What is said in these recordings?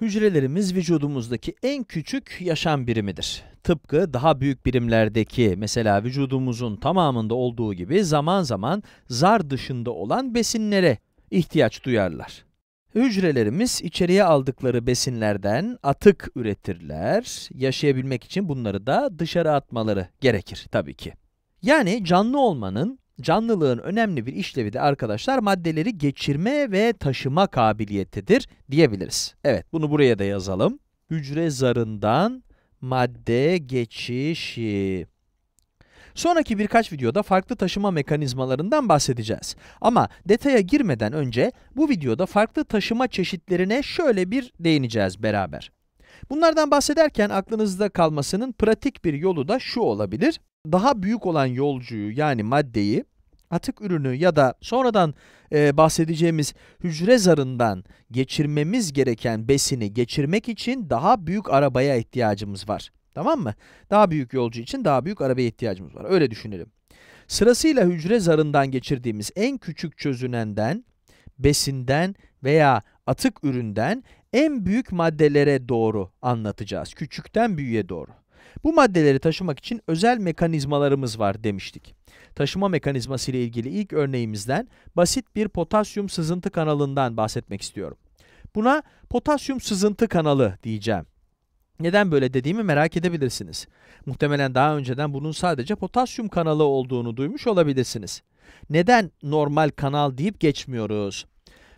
Hücrelerimiz vücudumuzdaki en küçük yaşam birimidir. Tıpkı daha büyük birimlerdeki, mesela vücudumuzun tamamında olduğu gibi zaman zaman zar dışında olan besinlere ihtiyaç duyarlar. Hücrelerimiz içeriye aldıkları besinlerden atık üretirler. Yaşayabilmek için bunları da dışarı atmaları gerekir tabii ki. Yani canlılığın önemli bir işlevi de arkadaşlar maddeleri geçirme ve taşıma kabiliyetidir diyebiliriz. Evet, bunu buraya da yazalım. Hücre zarından madde geçişi. Sonraki birkaç videoda farklı taşıma mekanizmalarından bahsedeceğiz. Ama detaya girmeden önce bu videoda farklı taşıma çeşitlerine şöyle bir değineceğiz beraber. Bunlardan bahsederken aklınızda kalmasının pratik bir yolu da şu olabilir. Daha büyük olan yolcuyu, yani maddeyi, atık ürünü ya da sonradan bahsedeceğimiz hücre zarından geçirmemiz gereken besini geçirmek için daha büyük arabaya ihtiyacımız var. Tamam mı? Daha büyük yolcu için daha büyük arabaya ihtiyacımız var. Öyle düşünelim. Sırasıyla hücre zarından geçirdiğimiz en küçük çözünenden, besinden veya atık üründen en büyük maddelere doğru anlatacağız. Küçükten büyüğe doğru. Bu maddeleri taşımak için özel mekanizmalarımız var demiştik. Taşıma mekanizması ile ilgili ilk örneğimizden basit bir potasyum sızıntı kanalından bahsetmek istiyorum. Buna potasyum sızıntı kanalı diyeceğim. Neden böyle dediğimi merak edebilirsiniz. Muhtemelen daha önceden bunun sadece potasyum kanalı olduğunu duymuş olabilirsiniz. Neden normal kanal deyip geçmiyoruz?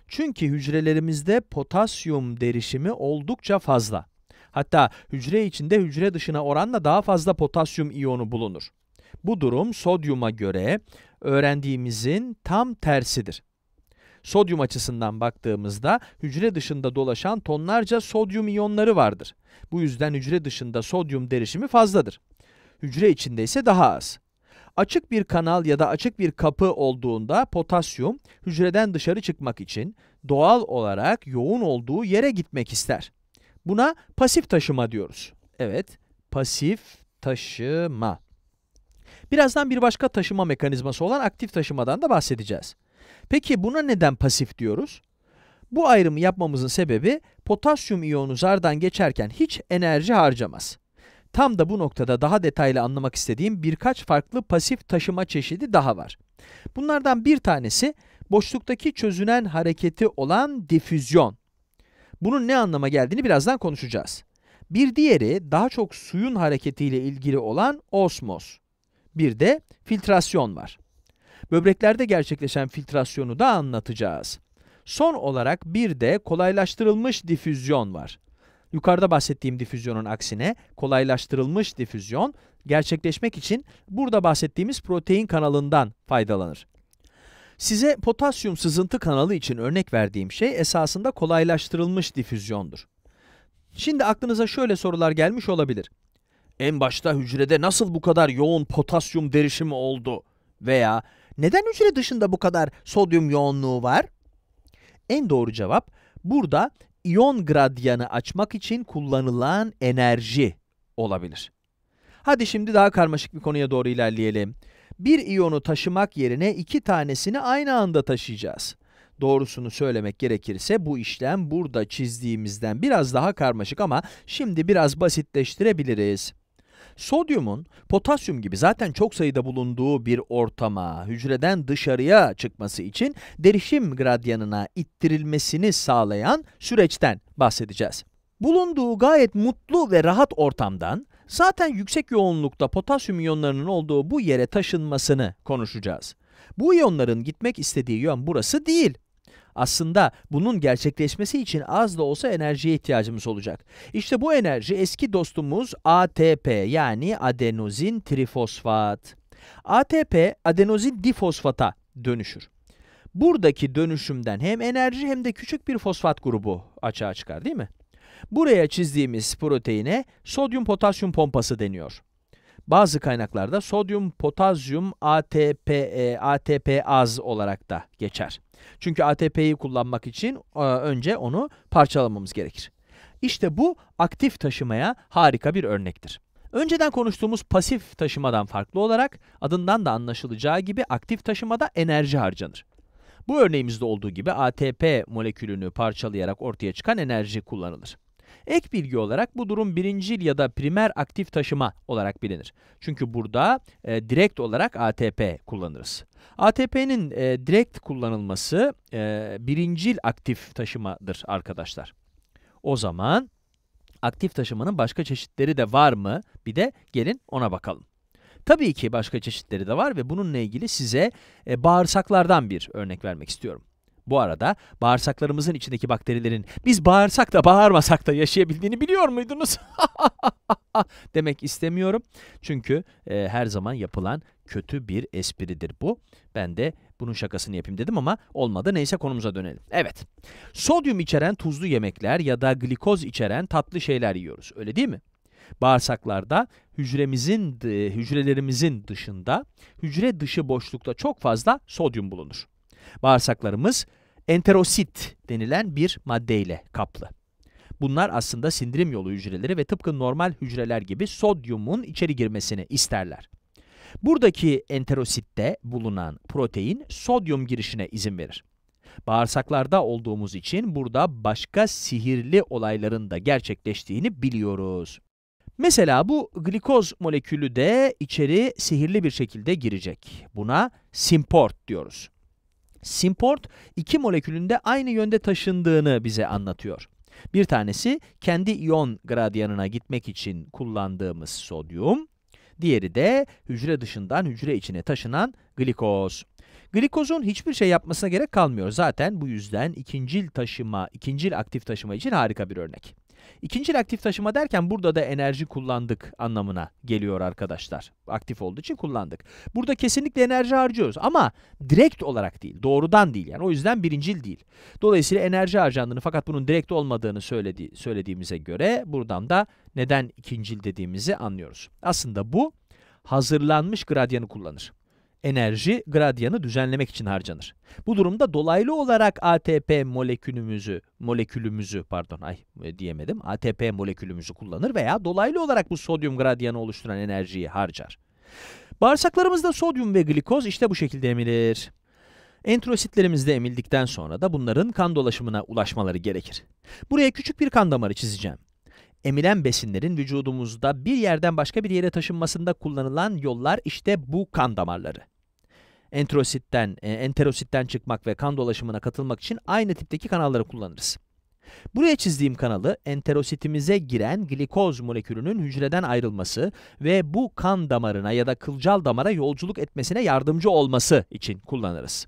Çünkü hücrelerimizde potasyum derişimi oldukça fazla. Hatta hücre içinde hücre dışına oranla daha fazla potasyum iyonu bulunur. Bu durum sodyuma göre öğrendiğimizin tam tersidir. Sodyum açısından baktığımızda hücre dışında dolaşan tonlarca sodyum iyonları vardır. Bu yüzden hücre dışında sodyum derişimi fazladır. Hücre içinde ise daha az. Açık bir kanal ya da açık bir kapı olduğunda potasyum hücreden dışarı çıkmak için doğal olarak yoğun olduğu yere gitmek ister. Buna pasif taşıma diyoruz. Evet, pasif taşıma. Birazdan bir başka taşıma mekanizması olan aktif taşımadan da bahsedeceğiz. Peki buna neden pasif diyoruz? Bu ayrımı yapmamızın sebebi potasyum iyonu zardan geçerken hiç enerji harcamaz. Tam da bu noktada daha detaylı anlamak istediğim birkaç farklı pasif taşıma çeşidi daha var. Bunlardan bir tanesi boşluktaki çözünen hareketi olan difüzyon. Bunun ne anlama geldiğini birazdan konuşacağız. Bir diğeri daha çok suyun hareketiyle ilgili olan osmoz. Bir de filtrasyon var. Böbreklerde gerçekleşen filtrasyonu da anlatacağız. Son olarak bir de kolaylaştırılmış difüzyon var. Yukarıda bahsettiğim difüzyonun aksine kolaylaştırılmış difüzyon gerçekleşmek için burada bahsettiğimiz protein kanalından faydalanır. Size potasyum sızıntı kanalı için örnek verdiğim şey esasında kolaylaştırılmış difüzyondur. Şimdi aklınıza şöyle sorular gelmiş olabilir. En başta hücrede nasıl bu kadar yoğun potasyum derişimi oldu? Veya neden hücre dışında bu kadar sodyum yoğunluğu var? En doğru cevap burada iyon gradyanı açmak için kullanılan enerji olabilir. Hadi şimdi daha karmaşık bir konuya doğru ilerleyelim. Bir iyonu taşımak yerine iki tanesini aynı anda taşıyacağız. Doğrusunu söylemek gerekirse bu işlem burada çizdiğimizden biraz daha karmaşık ama şimdi biraz basitleştirebiliriz. Sodyumun potasyum gibi zaten çok sayıda bulunduğu bir ortama, hücreden dışarıya çıkması için derişim gradyanına ittirilmesini sağlayan süreçten bahsedeceğiz. Bulunduğu gayet mutlu ve rahat ortamdan, zaten yüksek yoğunlukta potasyum iyonlarının olduğu bu yere taşınmasını konuşacağız. Bu iyonların gitmek istediği yön burası değil. Aslında bunun gerçekleşmesi için az da olsa enerjiye ihtiyacımız olacak. İşte bu enerji eski dostumuz ATP, yani adenozin trifosfat. ATP adenozin difosfata dönüşür. Buradaki dönüşümden hem enerji hem de küçük bir fosfat grubu açığa çıkar, değil mi? Buraya çizdiğimiz proteine sodyum-potasyum pompası deniyor. Bazı kaynaklarda sodyum-potasyum ATPaz olarak da geçer. Çünkü ATP'yi kullanmak için önce onu parçalamamız gerekir. İşte bu aktif taşımaya harika bir örnektir. Önceden konuştuğumuz pasif taşımadan farklı olarak adından da anlaşılacağı gibi aktif taşımada enerji harcanır. Bu örneğimizde olduğu gibi ATP molekülünü parçalayarak ortaya çıkan enerji kullanılır. Ek bilgi olarak bu durum birincil ya da primer aktif taşıma olarak bilinir. Çünkü burada direkt olarak ATP kullanırız. ATP'nin direkt kullanılması birincil aktif taşımadır arkadaşlar. O zaman aktif taşımanın başka çeşitleri de var mı? Bir de gelin ona bakalım. Tabii ki başka çeşitleri de var ve bununla ilgili size bağırsaklardan bir örnek vermek istiyorum. Bu arada bağırsaklarımızın içindeki bakterilerin biz bağırsak da bağırmasak da yaşayabildiğini biliyor muydunuz? Demek istemiyorum. Çünkü her zaman yapılan kötü bir espridir bu. Ben de bunun şakasını yapayım dedim ama olmadı. Neyse, konumuza dönelim. Evet, sodyum içeren tuzlu yemekler ya da glikoz içeren tatlı şeyler yiyoruz. Öyle değil mi? Bağırsaklarda hücrelerimizin dışında hücre dışı boşlukta çok fazla sodyum bulunur. Bağırsaklarımız enterosit denilen bir maddeyle kaplı. Bunlar aslında sindirim yolu hücreleri ve tıpkı normal hücreler gibi sodyumun içeri girmesini isterler. Buradaki enterositte bulunan protein sodyum girişine izin verir. Bağırsaklarda olduğumuz için burada başka sihirli olayların da gerçekleştiğini biliyoruz. Mesela bu glikoz molekülü de içeri sihirli bir şekilde girecek. Buna simport diyoruz. Simport, iki molekülün de aynı yönde taşındığını bize anlatıyor. Bir tanesi kendi iyon gradyanına gitmek için kullandığımız sodyum, diğeri de hücre dışından hücre içine taşınan glikoz. Glikozun hiçbir şey yapmasına gerek kalmıyor. Zaten bu yüzden ikincil aktif taşıma için harika bir örnek. İkincil aktif taşıma derken burada da enerji kullandık anlamına geliyor arkadaşlar. Aktif olduğu için kullandık. Burada kesinlikle enerji harcıyoruz ama direkt olarak değil, doğrudan değil yani. O yüzden birincil değil. Dolayısıyla enerji harcandığını fakat bunun direkt olmadığını söylediğimize göre buradan da neden ikincil dediğimizi anlıyoruz. Aslında bu hazırlanmış gradyanı kullanır. Enerji gradyanı düzenlemek için harcanır. Bu durumda dolaylı olarak ATP ATP molekülümüzü kullanır veya dolaylı olarak bu sodyum gradyanı oluşturan enerjiyi harcar. Bağırsaklarımızda sodyum ve glikoz işte bu şekilde emilir. Enterositlerimizde emildikten sonra da bunların kan dolaşımına ulaşmaları gerekir. Buraya küçük bir kan damarı çizeceğim. Emilen besinlerin vücudumuzda bir yerden başka bir yere taşınmasında kullanılan yollar işte bu kan damarları. Enterositten çıkmak ve kan dolaşımına katılmak için aynı tipteki kanalları kullanırız. Buraya çizdiğim kanalı enterositimize giren glikoz molekülünün hücreden ayrılması ve bu kan damarına ya da kılcal damara yolculuk etmesine yardımcı olması için kullanırız.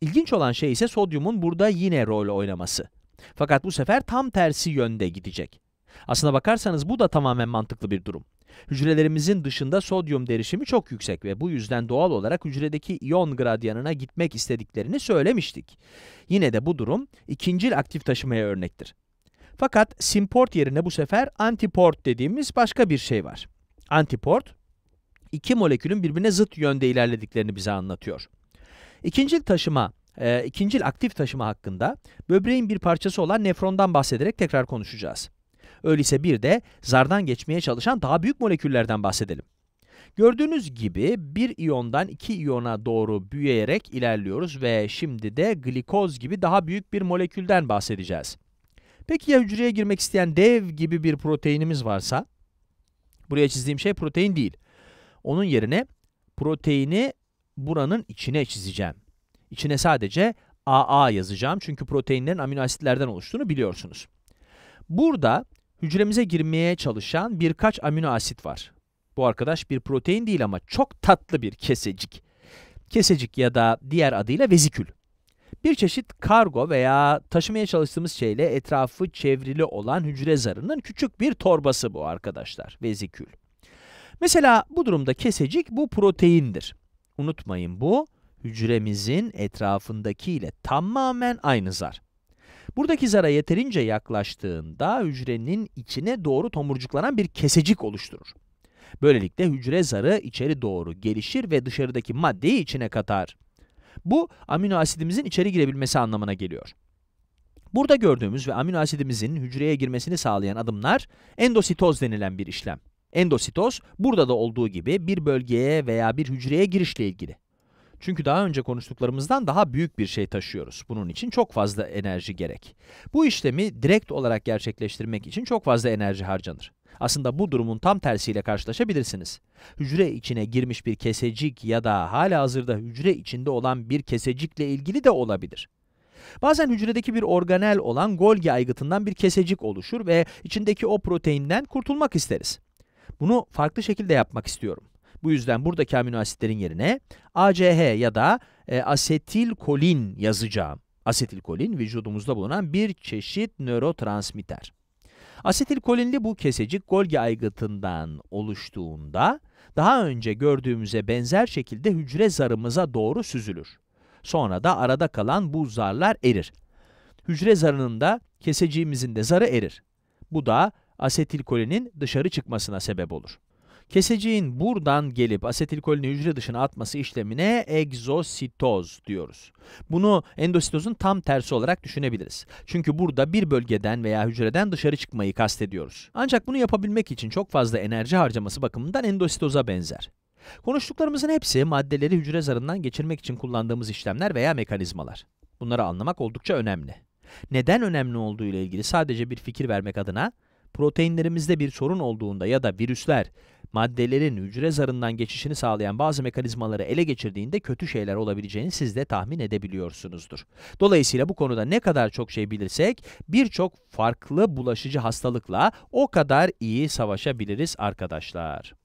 İlginç olan şey ise sodyumun burada yine rol oynaması. Fakat bu sefer tam tersi yönde gidecek. Aslına bakarsanız bu da tamamen mantıklı bir durum. Hücrelerimizin dışında sodyum derişimi çok yüksek ve bu yüzden doğal olarak hücredeki iyon gradyanına gitmek istediklerini söylemiştik. Yine de bu durum ikincil aktif taşımaya örnektir. Fakat simport yerine bu sefer antiport dediğimiz başka bir şey var. Antiport, iki molekülün birbirine zıt yönde ilerlediklerini bize anlatıyor. İkincil aktif taşıma hakkında böbreğin bir parçası olan nefrondan bahsederek tekrar konuşacağız. Öyleyse bir de zardan geçmeye çalışan daha büyük moleküllerden bahsedelim. Gördüğünüz gibi bir iyondan iki iyona doğru büyüyerek ilerliyoruz ve şimdi de glikoz gibi daha büyük bir molekülden bahsedeceğiz. Peki ya hücreye girmek isteyen dev gibi bir proteinimiz varsa? Buraya çizdiğim şey protein değil. Onun yerine proteini buranın içine çizeceğim. İçine sadece AA yazacağım çünkü proteinlerin amino asitlerden oluştuğunu biliyorsunuz. Burada hücremize girmeye çalışan birkaç amino asit var. Bu arkadaş bir protein değil ama çok tatlı bir kesecik. Kesecik ya da diğer adıyla vezikül. Bir çeşit kargo veya taşımaya çalıştığımız şeyle etrafı çevrili olan hücre zarının küçük bir torbası bu arkadaşlar, vezikül. Mesela bu durumda kesecik bu proteindir. Unutmayın, bu hücremizin etrafındakiyle tamamen aynı zar. Buradaki zara yeterince yaklaştığında hücrenin içine doğru tomurcuklanan bir kesecik oluşturur. Böylelikle hücre zarı içeri doğru gelişir ve dışarıdaki maddeyi içine katar. Bu amino asidimizin içeri girebilmesi anlamına geliyor. Burada gördüğümüz ve amino asidimizin hücreye girmesini sağlayan adımlar endositoz denilen bir işlem. Endositoz burada da olduğu gibi bir bölgeye veya bir hücreye girişle ilgili. Çünkü daha önce konuştuklarımızdan daha büyük bir şey taşıyoruz. Bunun için çok fazla enerji gerek. Bu işlemi direkt olarak gerçekleştirmek için çok fazla enerji harcanır. Aslında bu durumun tam tersiyle karşılaşabilirsiniz. Hücre içine girmiş bir kesecik ya da halihazırda hücre içinde olan bir kesecikle ilgili de olabilir. Bazen hücredeki bir organel olan Golgi aygıtından bir kesecik oluşur ve içindeki o proteinden kurtulmak isteriz. Bunu farklı şekilde yapmak istiyorum. Bu yüzden buradaki amino asitlerin yerine ACH ya da asetilkolin yazacağım. Asetilkolin vücudumuzda bulunan bir çeşit nörotransmitter. Asetilkolinli bu kesecik Golgi aygıtından oluştuğunda daha önce gördüğümüze benzer şekilde hücre zarımıza doğru süzülür. Sonra da arada kalan bu zarlar erir. Hücre zarının da keseciğimizin de zarı erir. Bu da asetilkolinin dışarı çıkmasına sebep olur. Keseciğin buradan gelip asetilkolini hücre dışına atması işlemine egzositoz diyoruz. Bunu endositozun tam tersi olarak düşünebiliriz. Çünkü burada bir bölgeden veya hücreden dışarı çıkmayı kastediyoruz. Ancak bunu yapabilmek için çok fazla enerji harcaması bakımından endositoza benzer. Konuştuklarımızın hepsi maddeleri hücre zarından geçirmek için kullandığımız işlemler veya mekanizmalar. Bunları anlamak oldukça önemli. Neden önemli olduğu ile ilgili sadece bir fikir vermek adına, proteinlerimizde bir sorun olduğunda ya da virüsler, maddelerin hücre zarından geçişini sağlayan bazı mekanizmaları ele geçirdiğinde kötü şeyler olabileceğini siz de tahmin edebiliyorsunuzdur. Dolayısıyla bu konuda ne kadar çok şey bilirsek, birçok farklı bulaşıcı hastalıkla o kadar iyi savaşabiliriz arkadaşlar.